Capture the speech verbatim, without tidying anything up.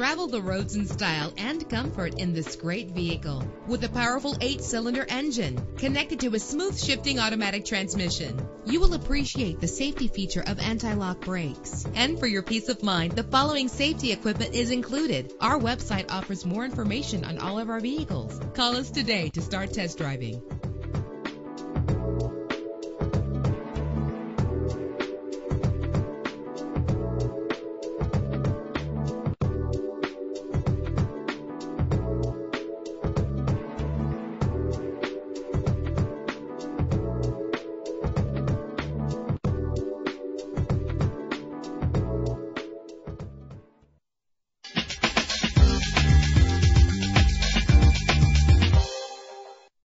Travel the roads in style and comfort in this great vehicle. With a powerful eight-cylinder engine connected to a smooth shifting automatic transmission, you will appreciate the safety feature of anti-lock brakes. And for your peace of mind, the following safety equipment is included. Our website offers more information on all of our vehicles. Call us today to start test driving.